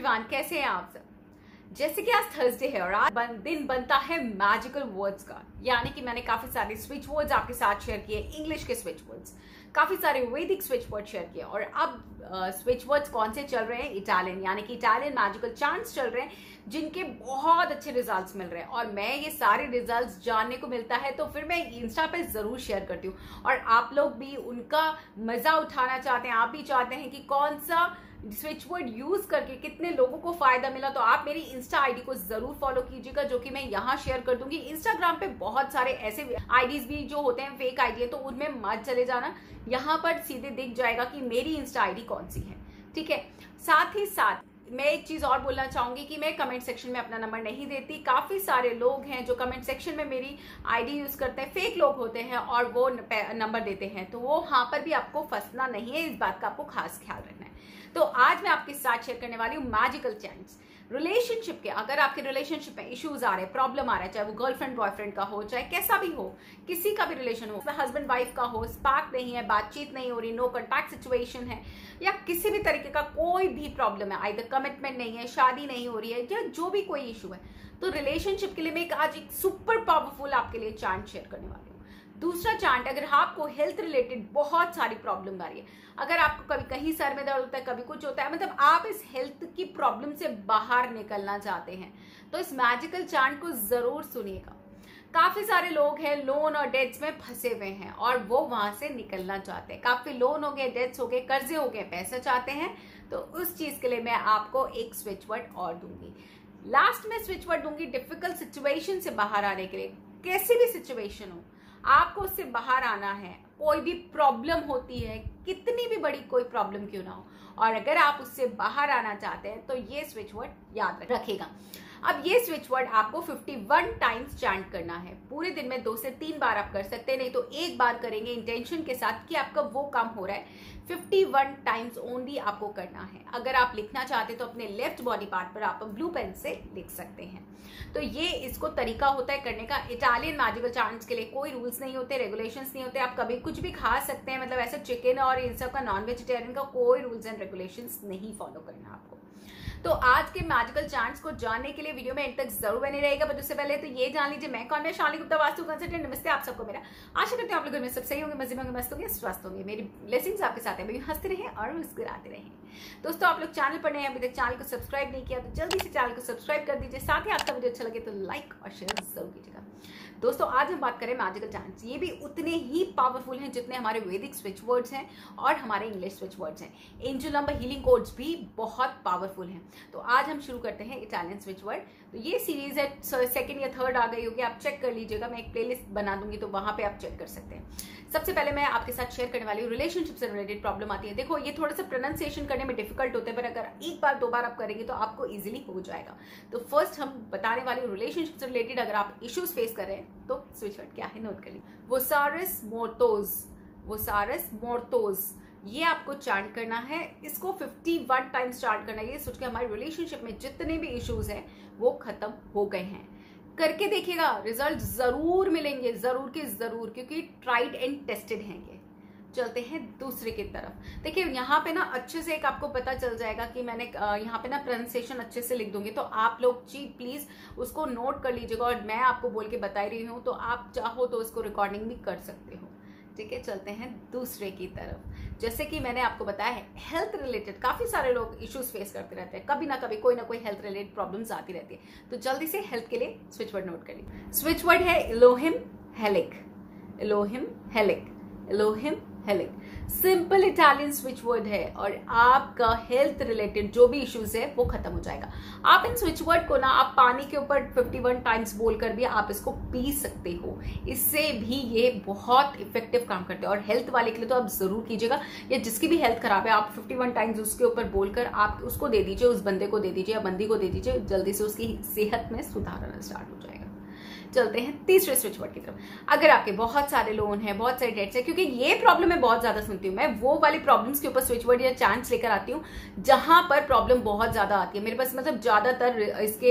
Everyone, कैसे हैं आप सब। जैसे कि आज थर्सडे है और आज दिन बनता है मैजिकल वर्ड्स का, यानी कि मैंने काफी सारे स्विच वर्ड्स आपके साथ शेयर किए, इंग्लिश के स्विच वर्ड्स, काफी सारे वैदिक स्विच वर्ड शेयर किए। और अब स्विच वर्ड्स कौन से चल रहे हैं, इटालियन, यानी कि इटालियन मैजिकल चांट्स चल रहे हैं जिनके बहुत अच्छे रिजल्ट्स मिल रहे हैं। और मैं ये सारे रिजल्ट्स जानने को मिलता है तो फिर मैं इंस्टा पे जरूर शेयर करती हूँ और आप लोग भी उनका मजा उठाना चाहते हैं। आप भी चाहते हैं कि कौन सा स्विच वर्ड यूज करके कितने लोगों को फायदा मिला, तो आप मेरी इंस्टा आईडी को जरूर फॉलो कीजिएगा, जो कि मैं यहाँ शेयर कर दूंगी। इंस्टाग्राम पे बहुत सारे ऐसे आईडीज भी जो होते हैं फेक आईडी है, तो उनमें मत चले जाना, यहाँ पर सीधे दिख जाएगा कि मेरी इंस्टा आईडी कौन सी है, ठीक है। साथ ही साथ मैं एक चीज और बोलना चाहूंगी कि मैं कमेंट सेक्शन में अपना नंबर नहीं देती। काफी सारे लोग हैं जो कमेंट सेक्शन में मेरी आईडी यूज करते हैं, फेक लोग होते हैं और वो नंबर देते हैं, तो वो वहां पर भी आपको फंसना नहीं है, इस बात का आपको खास ख्याल रखना है। तो आज मैं आपके साथ शेयर करने वाली हूँ मैजिकल चैंट्स रिलेशनशिप के। अगर आपके रिलेशनशिप में इश्यूज आ रहे हैं, प्रॉब्लम आ रहा है, चाहे वो गर्लफ्रेंड बॉयफ्रेंड का हो, चाहे कैसा भी हो, किसी का भी रिलेशन हो, हस्बैंड वाइफ का हो, स्पार्क नहीं है, बातचीत नहीं हो रही, नो कॉन्टैक्ट सिचुएशन है, या किसी भी तरीके का कोई भी प्रॉब्लम है, आइदर कमिटमेंट नहीं है, शादी नहीं हो रही है, या जो भी कोई इशू है, तो रिलेशनशिप के लिए मैं आज एक सुपर पावरफुल आपके लिए चांट शेयर करने वाली हूँ। दूसरा चांट, अगर आपको हेल्थ रिलेटेड बहुत सारी प्रॉब्लम आ रही है, अगर आपको कभी कहीं सर में दर्द होता है, कभी कुछ होता है, मतलब आप इस हेल्थ की प्रॉब्लम से बाहर निकलना चाहते हैं, तो इस मैजिकल चांट को जरूर सुनिएगा। काफी सारे लोग हैं लोन और डेट्स में फंसे हुए हैं और वो वहां से निकलना चाहते हैं। काफी लोन हो गए, डेट्स हो गए, कर्जे हो गए, पैसा चाहते हैं, तो उस चीज के लिए मैं आपको एक स्विच वर्ड और दूंगी। लास्ट में स्विच वर्ड दूंगी डिफिकल्ट सिचुएशन से बाहर आने के लिए। कैसी भी सिचुएशन हो, आपको उससे बाहर आना है। कोई भी प्रॉब्लम होती है, कितनी भी बड़ी कोई प्रॉब्लम क्यों ना हो, और अगर आप उससे बाहर आना चाहते हैं तो ये स्विच वर्ड याद रखेगा। अब ये स्विच वर्ड आपको 51 टाइम्स चैंट करना है। पूरे दिन में 2 से 3 बार आप कर सकते हैं, नहीं तो एक बार करेंगे इंटेंशन के साथ कि आपका वो काम हो रहा है। 51 टाइम्स ओनली आपको करना है। अगर आप लिखना चाहते हैं तो अपने लेफ्ट बॉडी पार्ट पर आप ब्लू पेन से लिख सकते हैं। तो ये इसको तरीका होता है करने का। इटालियन मैजिकल चांट्स के लिए कोई रूल्स नहीं होते, रेगुलेशंस नहीं होते, आप कभी कुछ भी खा सकते हैं। मतलब ऐसा चिकन और इन सब का, नॉन वेजिटेरियन का कोई रूल्स एंड रेगुलेशंस नहीं फॉलो करना आपको। तो आज के मैजिकल चांट्स को जानने के लिए वीडियो में एंड तक जरूर बने रहेगा। बट उससे पहले तो ये जान लीजिए मैं कौन, मैं शालिनी गुप्ता, वास्तु कंसल्टेंट। नमस्ते आप सबको मेरा। आशा करते हैं आप लोग में सब सही होंगे, मजे में होंगे, मस्त होंगे, स्वस्थ होंगे। मेरी ब्लेसिंग्स आपके साथ है, मेरी हंसते रहे और मुस्कुराते रहे। दोस्तों, आप लोग चैनल पर नए हैं, अभी तक चैनल को सब्सक्राइब नहीं किया तो जल्दी से चैनल को सब्सक्राइब कर दीजिए। साथ ही आपका वीडियो अच्छा लगे तो लाइक और शेयर जरूर कीजिएगा। दोस्तों, आज हम बात करें मैजिकल चांट्स। ये भी उतने ही पावरफुल हैं जितने हमारे वैदिक स्विच वर्ड्स हैं और हमारे इंग्लिश स्विच वर्ड्स हैं। एंजल नंबर, हीलिंग कोड्स भी बहुत पावरफुल हैं। तो आज हम शुरू करते हैं इटालियन स्विच वर्ड। तो ये सीरीज है, सेकंड या थर्ड आ गई होगी, आप चेक कर लीजिएगा। मैं एक प्लेलिस्ट बना दूंगी तो वहां पे आप चेक कर सकते हैं। सबसे पहले मैं आपके साथ शेयर करने वाली हूँ रिलेशनशिप से रिलेटेड प्रॉब्लम आती है। देखो, ये थोड़ा सा प्रोनाउंसिएशन करने में डिफिकल्ट होता है, पर अगर एक बार 2 बार आप करेंगे तो आपको इजीली हो जाएगा। तो फर्स्ट हम बताने वाले रिलेशनशिप से रिलेटेड, अगर आप इश्यूज फेस कर रहे हैं तो स्विच वर्ड क्या है नोट कर लीजिए। वोसारस मोर्टोस, वोसारस मोर्टोस, ये आपको चांट करना है। इसको 51 टाइम्स चांट करना है, ये सोच के हमारे रिलेशनशिप में जितने भी इश्यूज हैं वो खत्म हो गए हैं। करके देखिएगा, रिजल्ट जरूर मिलेंगे, जरूर के जरूर, क्योंकि ट्राइड एंड टेस्टेड हैं ये। चलते हैं दूसरे की तरफ। देखिए, यहाँ पे ना अच्छे से एक आपको पता चल जाएगा कि मैंने यहाँ पे ना प्रोनाउंसिएशन अच्छे से लिख दूंगी, तो आप लोग जी प्लीज उसको नोट कर लीजिएगा। और मैं आपको बोल के बता रही हूँ, तो आप चाहो तो उसको रिकॉर्डिंग भी कर सकते हो, ठीक है। चलते हैं दूसरे की तरफ। जैसे कि मैंने आपको बताया है, हेल्थ रिलेटेड काफ़ी सारे लोग इश्यूज फेस करते रहते हैं, कभी ना कोई हेल्थ रिलेटेड प्रॉब्लम्स आती रहती है। तो जल्दी से हेल्थ के लिए स्विच वर्ड नोट कर लीजिए। स्विच वर्ड है इलोहिम हेलिक, इलोहिम हेलिक, इलोहिम हेलिक। सिंपल इटालियन स्विच वर्ड है और आपका हेल्थ रिलेटेड जो भी इश्यूज है वो खत्म हो जाएगा। आप इन स्विच वर्ड को ना आप पानी के ऊपर 51 टाइम्स बोलकर भी आप इसको पी सकते हो, इससे भी ये बहुत इफेक्टिव काम करते हैं। और हेल्थ वाले के लिए तो आप जरूर कीजिएगा, या जिसकी भी हेल्थ खराब है आप 51 टाइम्स उसके ऊपर बोलकर आप उसको दे दीजिए, उस बंदे को दे दीजिए या बंदी को दे दीजिए, जल्दी से उसकी सेहत में सुधार आना स्टार्ट हो जाएगा। चलते हैं तीसरे स्विच वर्ड की तरफ। अगर आपके बहुत सारे लोन हैं, बहुत सारे डेट्स हैं, क्योंकि ये प्रॉब्लम मैं बहुत ज्यादा सुनती हूँ, मैं वो वाली प्रॉब्लम्स के ऊपर स्विच वर्ड या चांस लेकर आती हूँ जहां पर प्रॉब्लम बहुत ज्यादा आती है मेरे पास। मतलब ज्यादातर इसके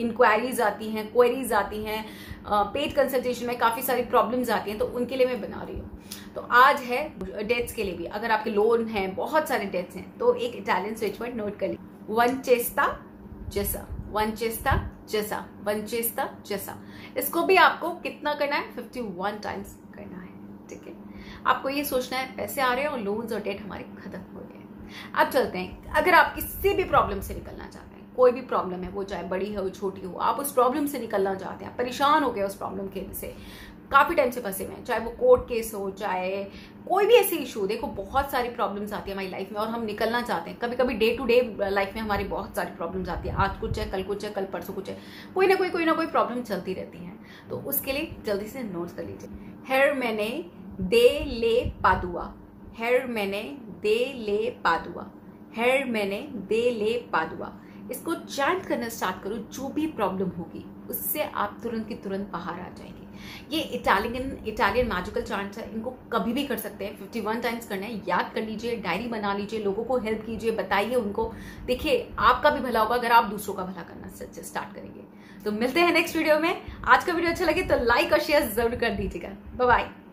इंक्वायरीज आती हैं, क्वेरीज आती हैं, पेड कंसल्टेशन में काफी सारी प्रॉब्लम्स आती हैं, तो उनके लिए मैं बना रही हूँ। तो आज है डेट्स के लिए भी, अगर आपके लोन हैं, बहुत सारे डेट्स हैं, तो एक इटालियन स्विच वर्ड नोट कर लीजिए। वन चेस्ता जैसा। इसको भी आपको कितना करना है, 51 टाइम्स करना है। ठीक है, आपको ये सोचना है पैसे आ रहे हैं और लोन्स और डेट हमारे खत्म हो गए। अब चलते हैं, अगर आप किसी भी प्रॉब्लम से निकलना चाहते हैं, कोई भी प्रॉब्लम है, वो चाहे बड़ी हो छोटी हो, आप उस प्रॉब्लम से निकलना चाहते हैं, परेशान हो गए उस प्रॉब्लम के से, काफ़ी टाइम से फंसे हुए हैं, चाहे वो कोर्ट केस हो, चाहे कोई भी ऐसी इशू। देखो बहुत सारी प्रॉब्लम्स आती है हमारी लाइफ में और हम निकलना चाहते हैं। कभी कभी डे टू डे लाइफ में हमारी बहुत सारी प्रॉब्लम्स आती है, आज कुछ है कल परसों कुछ है, कोई ना कोई प्रॉब्लम चलती रहती है। तो उसके लिए जल्दी से नोट्स कर लीजिए। हेर मैंने दे ले पादुआ। इसको चैंट करना स्टार्ट करो, जो भी प्रॉब्लम होगी उससे आप तुरंत की तुरंत बाहर आ जाएंगे। ये इटालियन मैजिकल चांट है, इनको कभी भी कर सकते हैं। 51 टाइम्स करना है, याद कर लीजिए, डायरी बना लीजिए, लोगों को हेल्प कीजिए, बताइए उनको। देखिए आपका भी भला होगा अगर आप दूसरों का भला करना स्टार्ट करेंगे। तो मिलते हैं नेक्स्ट वीडियो में। आज का वीडियो अच्छा लगे तो लाइक और शेयर जरूर कर दीजिएगा। Bye bye.